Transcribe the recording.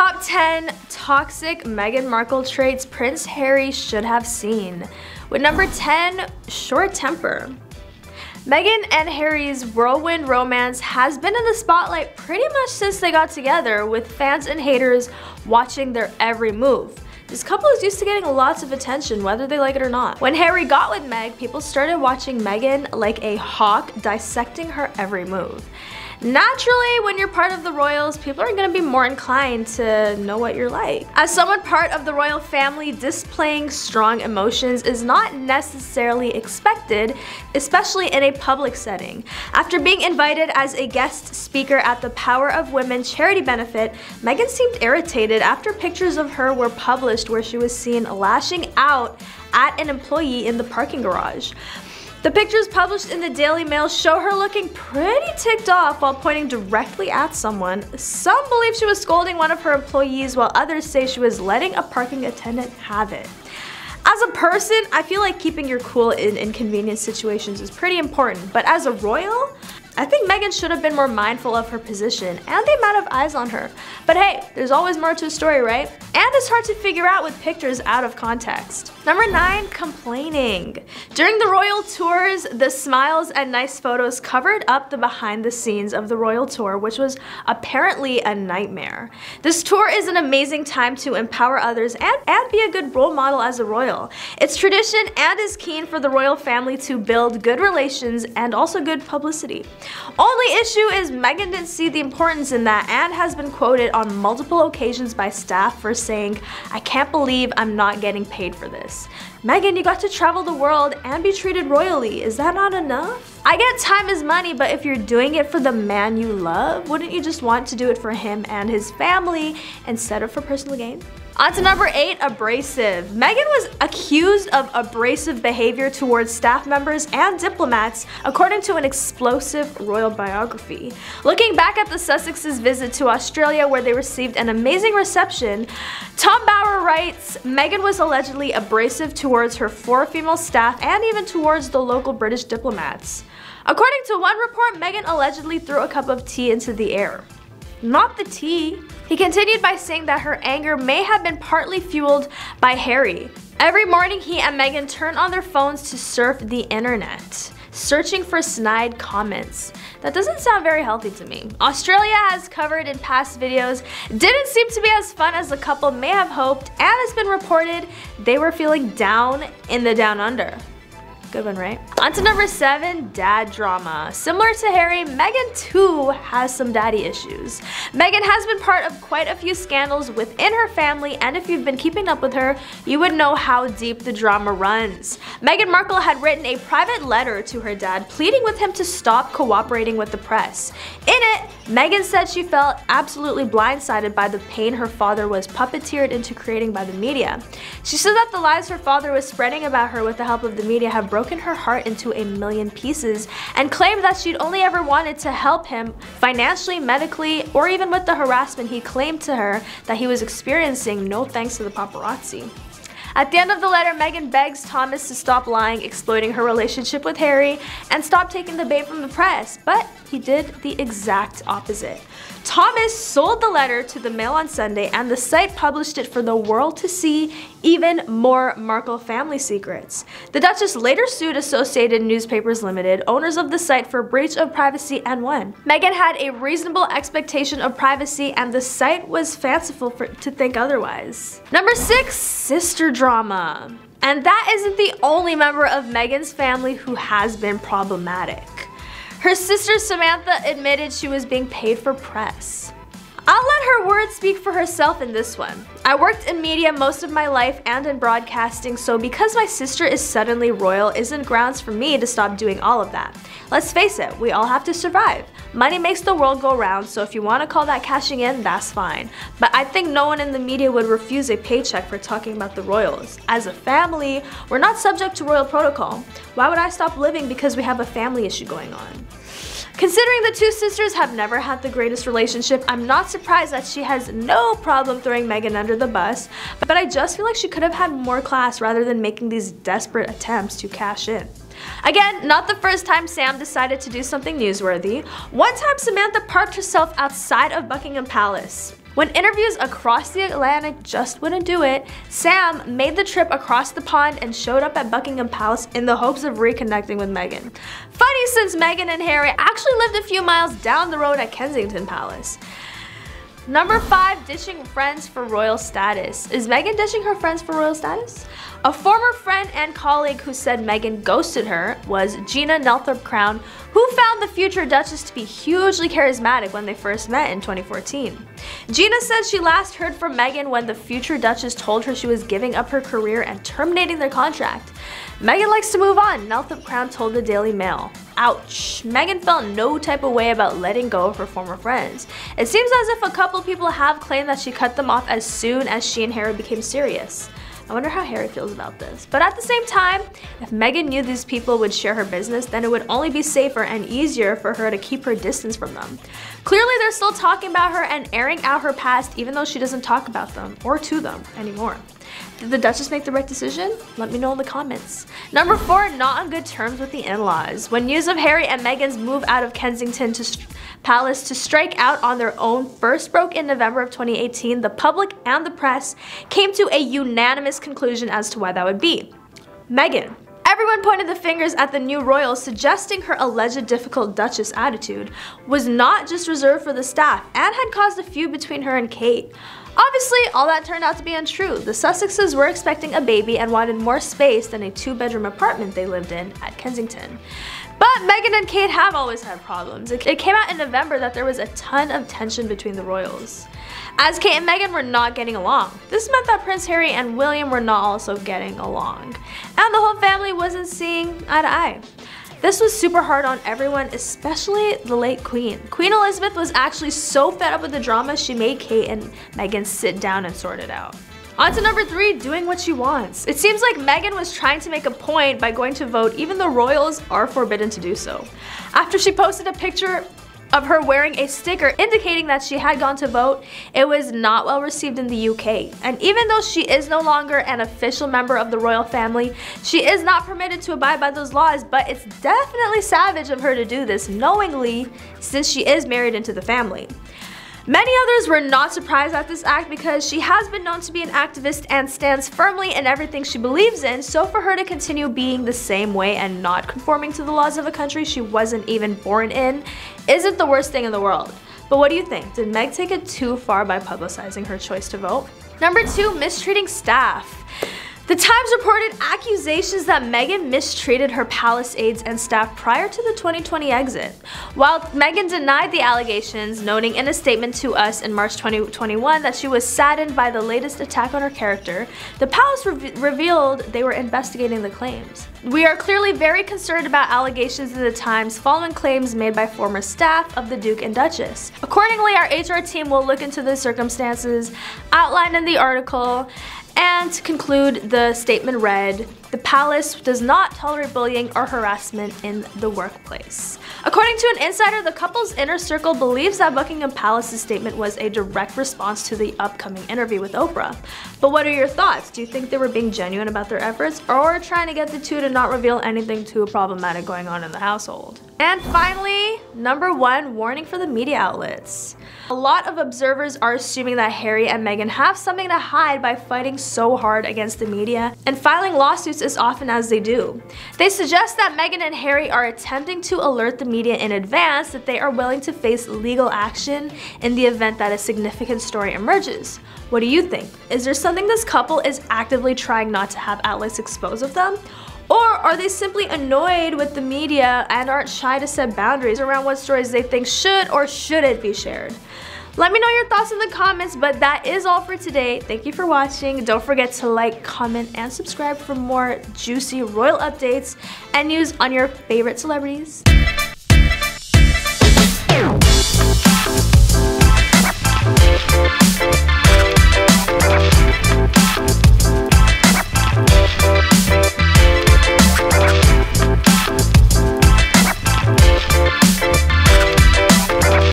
Top 10 toxic Meghan Markle traits Prince Harry should have seen. With number 10, short temper. Meghan and Harry's whirlwind romance has been in the spotlight pretty much since they got together, with fans and haters watching their every move. This couple is used to getting lots of attention whether they like it or not. When Harry got with Meg, people started watching Meghan like a hawk, dissecting her every move. Naturally, when you're part of the royals, people are going to be more inclined to know what you're like. As someone part of the royal family, displaying strong emotions is not necessarily expected, especially in a public setting. After being invited as a guest speaker at the Power of Women charity benefit, Meghan seemed irritated after pictures of her were published where she was seen lashing out at an employee in the parking garage. The pictures published in the Daily Mail show her looking pretty ticked off while pointing directly at someone. Some believe she was scolding one of her employees, while others say she was letting a parking attendant have it. As a person, I feel like keeping your cool in inconvenience situations is pretty important, but as a royal, I think Meghan should have been more mindful of her position and the amount of eyes on her. But hey, there's always more to a story, right? And it's hard to figure out with pictures out of context. Number 9, complaining. During the royal tours, the smiles and nice photos covered up the behind the scenes of the royal tour, which was apparently a nightmare. This tour is an amazing time to empower others and be a good role model as a royal. It's tradition and is keen for the royal family to build good relations and also good publicity. Only issue is Meghan didn't see the importance in that and has been quoted on multiple occasions by staff for saying, "I can't believe I'm not getting paid for this." Meghan, you got to travel the world and be treated royally. Is that not enough? I get time is money, but if you're doing it for the man you love, wouldn't you just want to do it for him and his family instead of for personal gain? On to number 8, abrasive. Meghan was accused of abrasive behavior towards staff members and diplomats, according to an explosive royal biography. Looking back at the Sussexes' visit to Australia, where they received an amazing reception, Tom Bower writes, Meghan was allegedly abrasive towards her 4 female staff and even towards the local British diplomats. According to one report, Meghan allegedly threw a cup of tea into the air. Not the tea. He continued by saying that her anger may have been partly fueled by Harry. Every morning, he and Meghan turn on their phones to surf the internet, searching for snide comments. That doesn't sound very healthy to me. Australia, as covered in past videos, didn't seem to be as fun as the couple may have hoped, and it's been reported they were feeling down in the down under. Good one, right? On to number 7, dad drama. Similar to Harry, Meghan too has some daddy issues. Meghan has been part of quite a few scandals within her family, and if you've been keeping up with her, you would know how deep the drama runs. Meghan Markle had written a private letter to her dad, pleading with him to stop cooperating with the press. In it, Meghan said she felt absolutely blindsided by the pain her father was puppeteered into creating by the media. She said that the lies her father was spreading about her with the help of the media have broken her heart into a million pieces, and claimed that she'd only ever wanted to help him financially, medically, or even with the harassment he claimed to her that he was experiencing, no thanks to the paparazzi. At the end of the letter, Meghan begs Thomas to stop lying, exploiting her relationship with Harry, and stop taking the bait from the press, but he did the exact opposite. Thomas sold the letter to the Mail on Sunday, and the site published it for the world to see even more Markle family secrets. The Duchess later sued Associated Newspapers Limited, owners of the site, for breach of privacy and won. Meghan had a reasonable expectation of privacy, and the site was fanciful to think otherwise. Number 6, sister drama. And that isn't the only member of Meghan's family who has been problematic. Her sister Samantha admitted she was being paid for press. I'll let her words speak for herself in this one. I worked in media most of my life and in broadcasting, so because my sister is suddenly royal isn't grounds for me to stop doing all of that. Let's face it, we all have to survive. Money makes the world go round, so if you want to call that cashing in, that's fine. But I think no one in the media would refuse a paycheck for talking about the royals. As a family, we're not subject to royal protocol. Why would I stop living because we have a family issue going on? Considering the two sisters have never had the greatest relationship, I'm not surprised that she has no problem throwing Meghan under the bus, but I just feel like she could have had more class rather than making these desperate attempts to cash in. Again, not the first time Sam decided to do something newsworthy. One time Samantha parked herself outside of Buckingham Palace. When interviews across the Atlantic just wouldn't do it, Sam made the trip across the pond and showed up at Buckingham Palace in the hopes of reconnecting with Meghan. Funny, since Meghan and Harry actually lived a few miles down the road at Kensington Palace. Number 5, dishing friends for royal status. Is Meghan dishing her friends for royal status? A former friend and colleague who said Meghan ghosted her was Gina Nelthorpe-Crown, who found the future Duchess to be hugely charismatic when they first met in 2014. Gina said she last heard from Meghan when the future Duchess told her she was giving up her career and terminating their contract. Meghan likes to move on, Nelthorpe-Crown told the Daily Mail. Ouch. Meghan felt no type of way about letting go of her former friends. It seems as if a couple people have claimed that she cut them off as soon as she and Harry became serious. I wonder how Harry feels about this. But at the same time, if Meghan knew these people would share her business, then it would only be safer and easier for her to keep her distance from them. Clearly, they're still talking about her and airing out her past, even though she doesn't talk about them or to them anymore. Did the Duchess make the right decision? Let me know in the comments. Number 4, not on good terms with the in-laws. When news of Harry and Meghan's move out of Kensington Palace to strike out on their own first broke in November of 2018, the public and the press came to a unanimous conclusion as to why that would be. Meghan. Everyone pointed the fingers at the new royal, suggesting her alleged difficult Duchess attitude was not just reserved for the staff and had caused a feud between her and Kate. Obviously, all that turned out to be untrue. The Sussexes were expecting a baby and wanted more space than a 2-bedroom apartment they lived in at Kensington. But Meghan and Kate have always had problems. It came out in November that there was a ton of tension between the royals, as Kate and Meghan were not getting along. This meant that Prince Harry and William were not also getting along, and the whole family wasn't seeing eye to eye. This was super hard on everyone, especially the late Queen. Queen Elizabeth was actually so fed up with the drama, she made Kate and Meghan sit down and sort it out. On to number 3, doing what she wants. It seems like Meghan was trying to make a point by going to vote, even though royals are forbidden to do so. After she posted a picture of her wearing a sticker indicating that she had gone to vote, it was not well received in the UK. And even though she is no longer an official member of the royal family, she is not permitted to abide by those laws, but it's definitely savage of her to do this knowingly, since she is married into the family. Many others were not surprised at this act because she has been known to be an activist and stands firmly in everything she believes in, so for her to continue being the same way and not conforming to the laws of a country she wasn't even born in isn't the worst thing in the world. But what do you think? Did Meg take it too far by publicizing her choice to vote? Number 2, mistreating staff. The Times reported accusations that Meghan mistreated her palace aides and staff prior to the 2020 exit. While Meghan denied the allegations, noting in a statement to Us in March 2021 that she was saddened by the latest attack on her character, the palace revealed they were investigating the claims. We are clearly very concerned about allegations in the Times following claims made by former staff of the Duke and Duchess. Accordingly, our HR team will look into the circumstances outlined in the article. And to conclude, the statement read, "The palace does not tolerate bullying or harassment in the workplace." According to an insider, the couple's inner circle believes that Buckingham Palace's statement was a direct response to the upcoming interview with Oprah. But what are your thoughts? Do you think they were being genuine about their efforts or trying to get the two to not reveal anything too problematic going on in the household? And finally, number 1, warning for the media outlets. A lot of observers are assuming that Harry and Meghan have something to hide by fighting so hard against the media and filing lawsuits as often as they do. They suggest that Meghan and Harry are attempting to alert the media in advance that they are willing to face legal action in the event that a significant story emerges. What do you think? Is there something this couple is actively trying not to have outlets expose of them? Or are they simply annoyed with the media and aren't shy to set boundaries around what stories they think should or shouldn't be shared? Let me know your thoughts in the comments, but that is all for today. Thank you for watching. Don't forget to like, comment, and subscribe for more juicy royal updates and news on your favorite celebrities.